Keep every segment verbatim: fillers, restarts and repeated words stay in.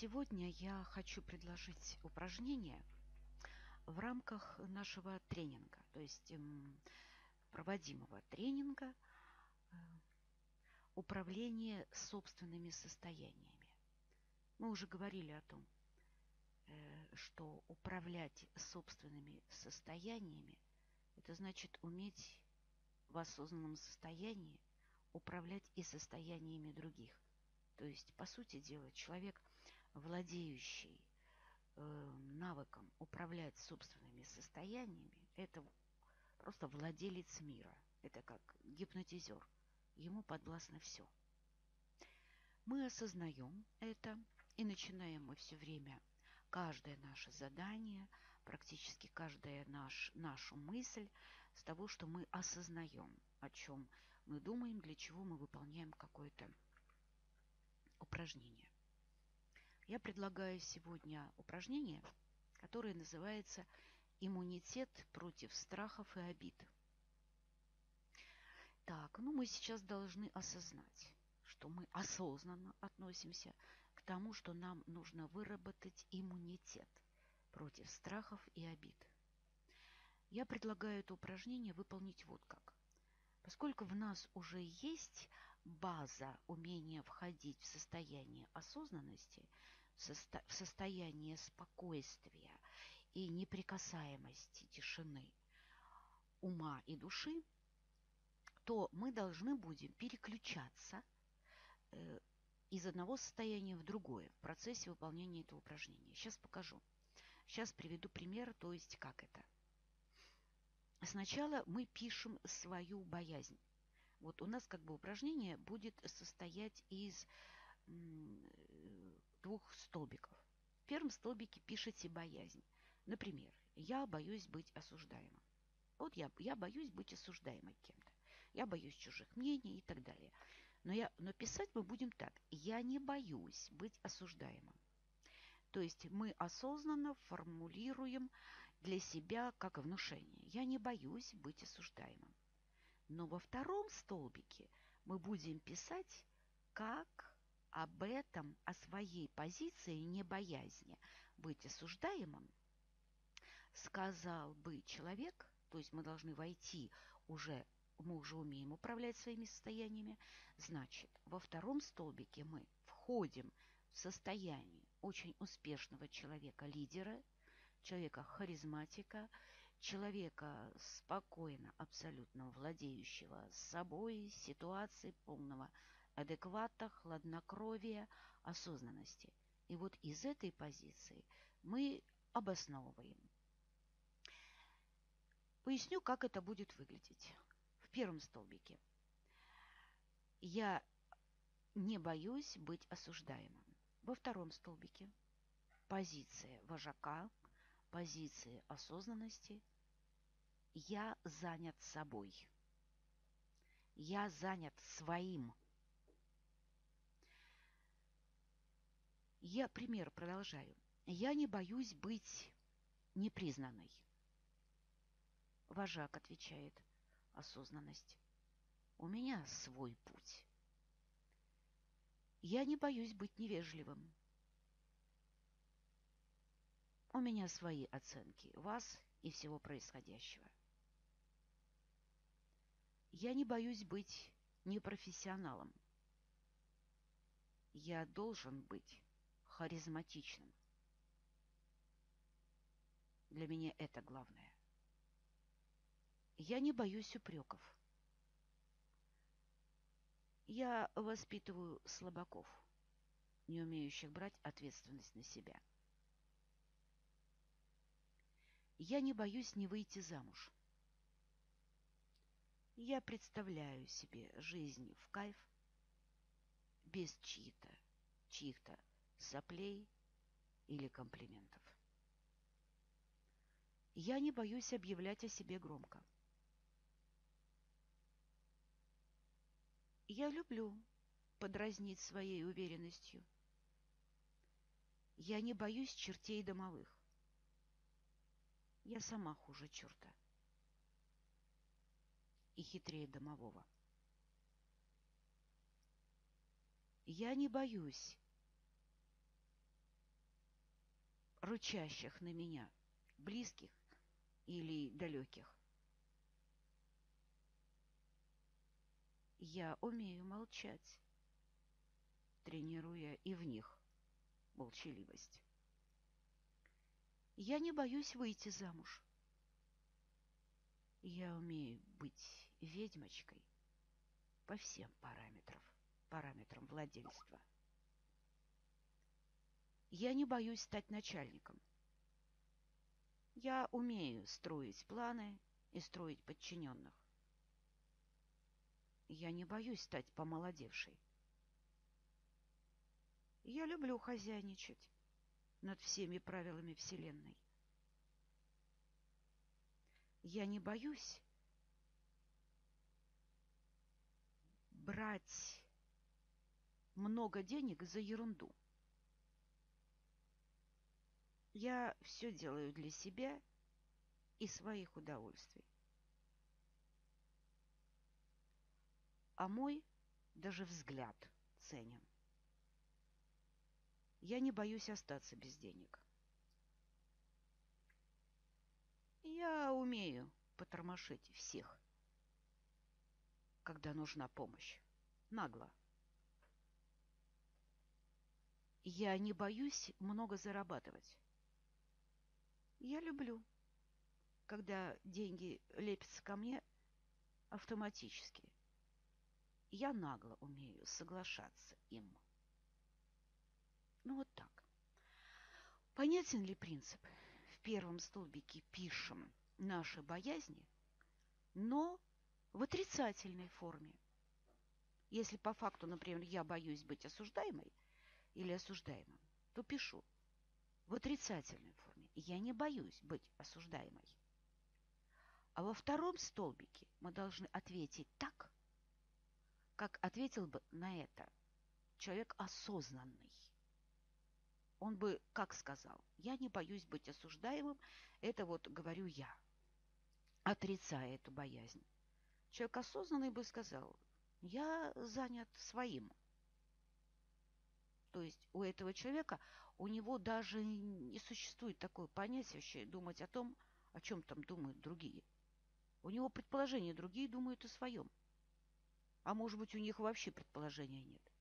Сегодня я хочу предложить упражнение в рамках нашего тренинга, то есть проводимого тренинга управление собственными состояниями. Мы уже говорили о том, что управлять собственными состояниями — это значит уметь в осознанном состоянии управлять и состояниями других. То есть, по сути дела, человек, владеющий э, навыком управлять собственными состояниями, это просто владелец мира. Это как гипнотизер. Ему подвластно все. Мы осознаем это, и начинаем мы все время каждое наше задание, практически каждую наш, нашу мысль с того, что мы осознаем, о чем мы думаем, для чего мы выполняем какое-то упражнение. Я предлагаю сегодня упражнение, которое называется «Иммунитет против страхов и обид». Так, ну мы сейчас должны осознать, что мы осознанно относимся к тому, что нам нужно выработать иммунитет против страхов и обид. Я предлагаю это упражнение выполнить вот как. Поскольку в нас уже есть база умения входить в состояние осознанности, в, состо... в состояние спокойствия и неприкасаемости, тишины ума и души, то мы должны будем переключаться из одного состояния в другое в процессе выполнения этого упражнения. Сейчас покажу. Сейчас приведу пример, то есть как это. Сначала мы пишем свою боязнь. Вот у нас как бы упражнение будет состоять из двух столбиков. В первом столбике пишите боязнь. Например, я боюсь быть осуждаемым. Вот я, я боюсь быть осуждаемой кем-то. Я боюсь чужих мнений и так далее. Но, я, но писать мы будем так. Я не боюсь быть осуждаемым. То есть мы осознанно формулируем для себя как внушение. Я не боюсь быть осуждаемым. Но во втором столбике мы будем писать, как об этом, о своей позиции небоязни быть осуждаемым, сказал бы человек, то есть мы должны войти уже, мы уже умеем управлять своими состояниями. Значит, во втором столбике мы входим в состоянии очень успешного человека-лидера, человека-харизматика, человека спокойно, абсолютно владеющего собой, ситуацией, полного адеквата, хладнокровия, осознанности. И вот из этой позиции мы обосновываем. Поясню, как это будет выглядеть. В первом столбике я не боюсь быть осуждаемым. Во втором столбике позиция вожака, позиция осознанности. Я занят собой. Я занят своим. Я пример продолжаю. Я не боюсь быть непризнанной. Вожак отвечает: осознанность. У меня свой путь. Я не боюсь быть невежливым. У меня свои оценки вас и всего происходящего. Я не боюсь быть непрофессионалом. Я должен быть харизматичным. Для меня это главное. Я не боюсь упреков. Я воспитываю слабаков, не умеющих брать ответственность на себя. Я не боюсь не выйти замуж. Я представляю себе жизнь в кайф, без чьих-то, чьих-то соплей или комплиментов. Я не боюсь объявлять о себе громко. Я люблю подразнить своей уверенностью. Я не боюсь чертей домовых. Я сама хуже черта и хитрее домового. Я не боюсь рычащих на меня, близких или далеких. Я умею молчать, тренируя и в них молчаливость. Я не боюсь выйти замуж. Я умею быть ведьмочкой по всем параметрам, параметрам владельства. Я не боюсь стать начальником. Я умею строить планы и строить подчиненных. Я не боюсь стать помолодевшей. Я люблю хозяйничать над всеми правилами Вселенной. Я не боюсь брать много денег за ерунду. Я все делаю для себя и своих удовольствий. А мой даже взгляд ценен. Я не боюсь остаться без денег. Я умею потормошить всех, когда нужна помощь. Нагло. Я не боюсь много зарабатывать. Я люблю, когда деньги лепятся ко мне автоматически. Я нагло умею соглашаться им. Ну вот так. Понятен ли принцип? В первом столбике пишем наши боязни, но в отрицательной форме. Если по факту, например, я боюсь быть осуждаемой или осуждаемым, то пишу в отрицательной форме. Я не боюсь быть осуждаемой. А во втором столбике мы должны ответить так, как ответил бы на это человек осознанный. Он бы как сказал: я не боюсь быть осуждаемым, это вот говорю я, отрицая эту боязнь. Человек осознанный бы сказал: я занят своим. То есть у этого человека, у него даже не существует такое понятие думать о том, о чем там думают другие. У него предположения другие думают о своем. А может быть, у них вообще предположения нет.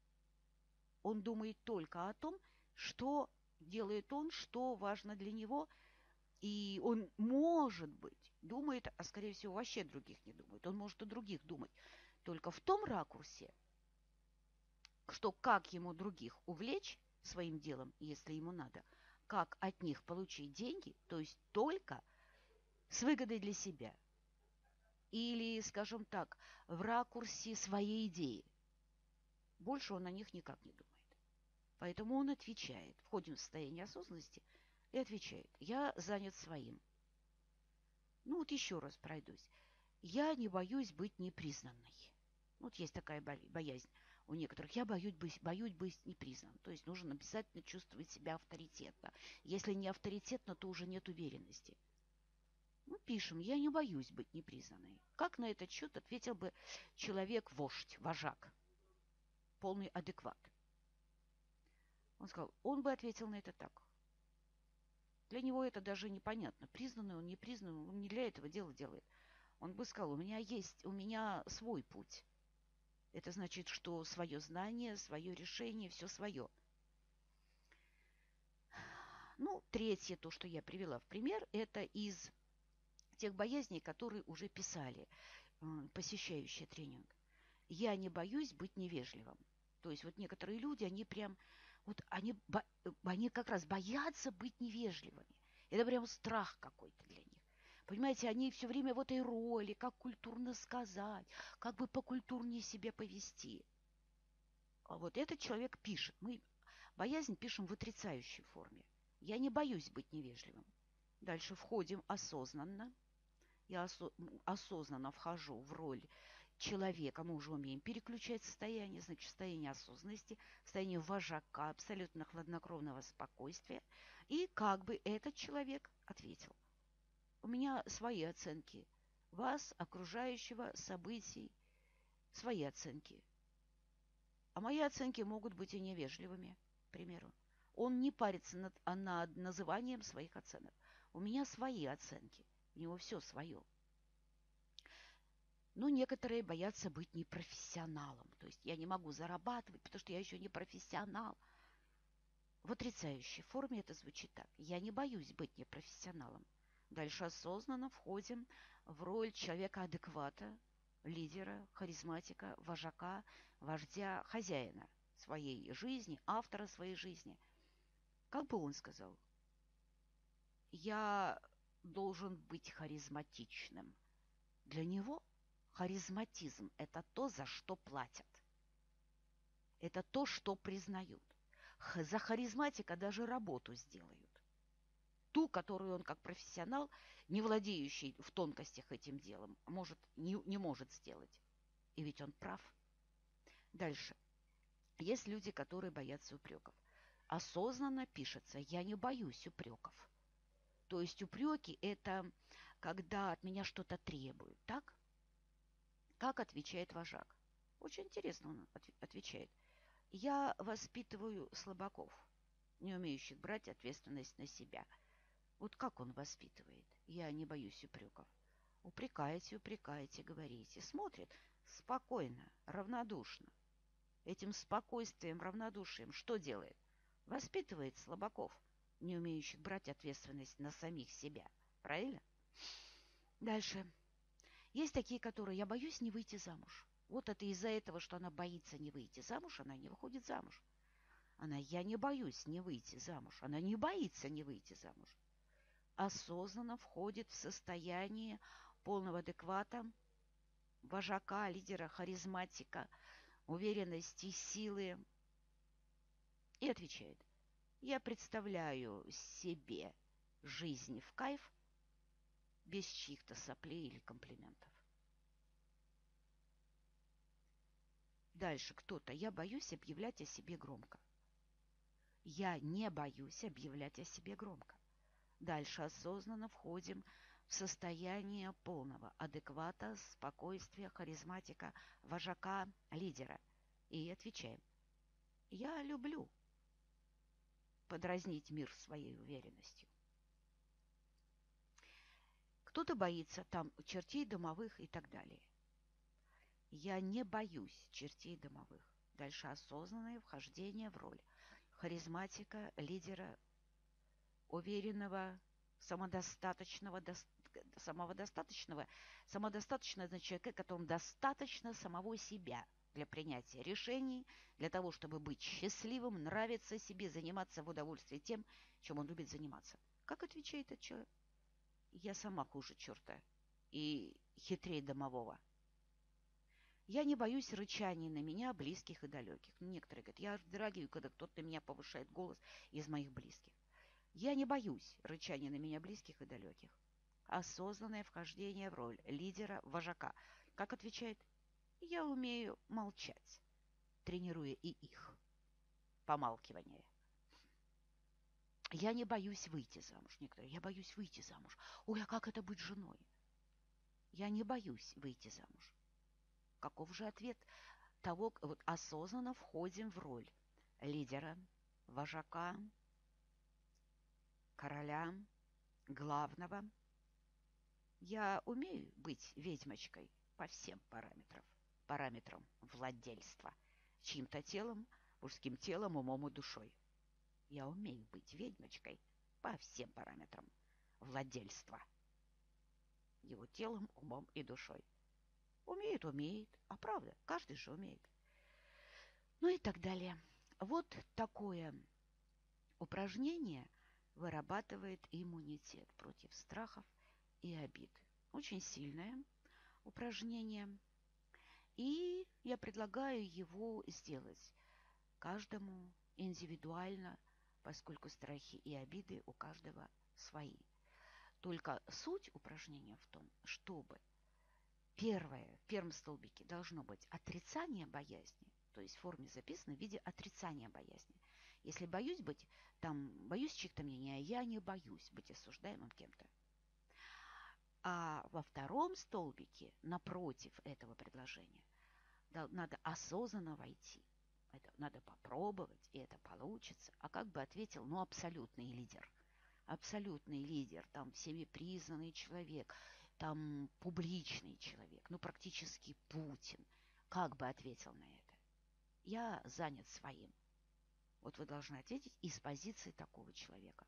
Он думает только о том, что делает он, что важно для него. И он, может быть, думает, а скорее всего вообще других не думает. Он может о других думать только в том ракурсе, что как ему других увлечь своим делом, если ему надо, как от них получить деньги, то есть только с выгодой для себя. Или, скажем так, в ракурсе своей идеи. Больше он о них никак не думает. Поэтому он отвечает. Входим в состояние осознанности и отвечает: я занят своим. Ну вот еще раз пройдусь. Я не боюсь быть непризнанной. Вот есть такая боязнь у некоторых. Я боюсь быть, боюсь быть непризнан. То есть нужно обязательно чувствовать себя авторитетно. Если не авторитетно, то уже нет уверенности. Мы пишем: я не боюсь быть непризнанной. Как на этот счет ответил бы человек-вождь, вожак, полный адекват? Он сказал, он бы ответил на это так. Для него это даже непонятно. Признанный он, не признанный, он не для этого дела делает. Он бы сказал: у меня есть, у меня свой путь. Это значит, что свое знание, свое решение, все свое. Ну, третье, то, что я привела в пример, это из тех боязней, которые уже писали посещающие тренинг. Я не боюсь быть невежливым. То есть вот некоторые люди, они прям, вот они, они как раз боятся быть невежливыми. Это прям страх какой-то для них. Понимаете, они все время в этой роли, как культурно сказать, как бы покультурнее себя повести. А вот этот человек пишет. Мы боязнь пишем в отрицающей форме. Я не боюсь быть невежливым. Дальше входим осознанно. Я осо- осознанно вхожу в роль человека. Мы уже умеем переключать состояние, значит, состояние осознанности, состояние вожака, абсолютно хладнокровного спокойствия. И как бы этот человек ответил. У меня свои оценки вас, окружающего, событий, свои оценки. А мои оценки могут быть и невежливыми, к примеру. Он не парится над, над называнием своих оценок. У меня свои оценки, у него все свое. Но некоторые боятся быть непрофессионалом. То есть я не могу зарабатывать, потому что я еще не профессионал. В отрицающей форме это звучит так. Я не боюсь быть непрофессионалом. Дальше осознанно входим в роль человека-адеквата, лидера, харизматика, вожака, вождя, хозяина своей жизни, автора своей жизни. Как бы он сказал? Я должен быть харизматичным. Для него харизматизм – это то, за что платят. Это то, что признают. За харизматика даже работу сделают. Ту, которую он как профессионал, не владеющий в тонкостях этим делом, может, не, не может сделать. И ведь он прав. Дальше. Есть люди, которые боятся упреков. Осознанно пишется: я не боюсь упреков. То есть упреки – это когда от меня что-то требуют. Так? Как отвечает вожак? Очень интересно он отвечает. Я воспитываю слабаков, не умеющих брать ответственность на себя. Вот как он воспитывает? Я не боюсь упреков. Упрекаете, упрекаете, говорите. Смотрит спокойно, равнодушно. Этим спокойствием, равнодушием что делает? Воспитывает слабаков, не умеющих брать ответственность на самих себя. Правильно? Дальше. Есть такие, которые: я боюсь не выйти замуж. Вот это из-за этого, что она боится не выйти замуж, она не выходит замуж. Она: я не боюсь не выйти замуж. Она не боится не выйти замуж. Осознанно входит в состояние полного адеквата, вожака, лидера, харизматика, уверенности, силы. И отвечает: я представляю себе жизнь в кайф без чьих-то соплей или комплиментов. Дальше кто-то: я боюсь объявлять о себе громко. Я не боюсь объявлять о себе громко. Дальше осознанно входим в состояние полного адеквата, спокойствия, харизматика, вожака, лидера. И отвечаем: я люблю подразнить мир своей уверенностью. Кто-то боится там чертей домовых и так далее. Я не боюсь чертей домовых. Дальше осознанное вхождение в роль харизматика, лидера, уверенного, самодостаточного, до, самодостаточного, самодостаточного значит человека, которому достаточно самого себя для принятия решений, для того, чтобы быть счастливым, нравиться себе, заниматься в удовольствии тем, чем он любит заниматься. Как отвечает этот человек? Я сама хуже черта и хитрее домового. Я не боюсь рычаний на меня, близких и далеких. Некоторые говорят: я дорогую, когда кто-то на меня повышает голос из моих близких. Я не боюсь рычания на меня близких и далеких. Осознанное вхождение в роль лидера, вожака. Как отвечает? Я умею молчать, тренируя и их помалкивание. Я не боюсь выйти замуж. Некоторые: я боюсь выйти замуж. Ой, а как это быть женой? Я не боюсь выйти замуж. Каков же ответ того, вот осознанно входим в роль лидера, вожака, короля, главного. Я умею быть ведьмочкой по всем параметрам. Параметрам владельства. Чьим-то телом, мужским телом, умом и душой. Я умею быть ведьмочкой по всем параметрам владельства. Его телом, умом и душой. Умеет, умеет. А правда, каждый же умеет. Ну и так далее. Вот такое упражнение вырабатывает иммунитет против страхов и обид. Очень сильное упражнение. И я предлагаю его сделать каждому индивидуально, поскольку страхи и обиды у каждого свои. Только суть упражнения в том, чтобы первое, в первом столбике должно быть отрицание боязни. То есть в форме записано в виде отрицания боязни. Если боюсь быть, там, боюсь чьих-то мнения, я не боюсь быть осуждаемым кем-то. А во втором столбике, напротив этого предложения, надо осознанно войти. это надо попробовать, и это получится. А как бы ответил, ну, абсолютный лидер. Абсолютный лидер, там всеми признанный человек, там публичный человек, ну, практически Путин. Как бы ответил на это? Я занят своим. Вот вы должны ответить из позиции такого человека.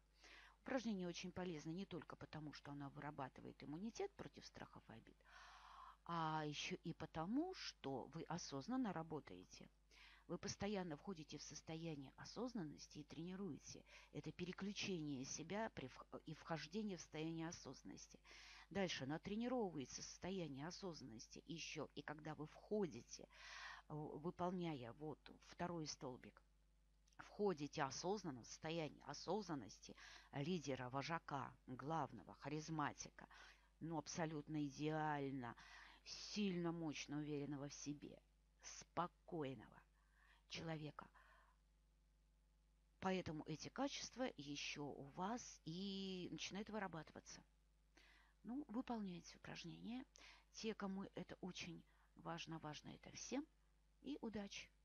Упражнение очень полезно не только потому, что оно вырабатывает иммунитет против страхов и обид, а еще и потому, что вы осознанно работаете. Вы постоянно входите в состояние осознанности и тренируете. Это переключение себя и вхождение в состояние осознанности. Дальше натренировывается состояние осознанности еще. И когда вы входите, выполняя вот второй столбик, входите осознанно в состояние осознанности лидера, вожака, главного, харизматика, но абсолютно идеально, сильно, мощно уверенного в себе, спокойного человека. Поэтому эти качества еще у вас и начинают вырабатываться. Ну, выполняйте упражнения. Те, кому это очень важно, важно это всем. И удачи!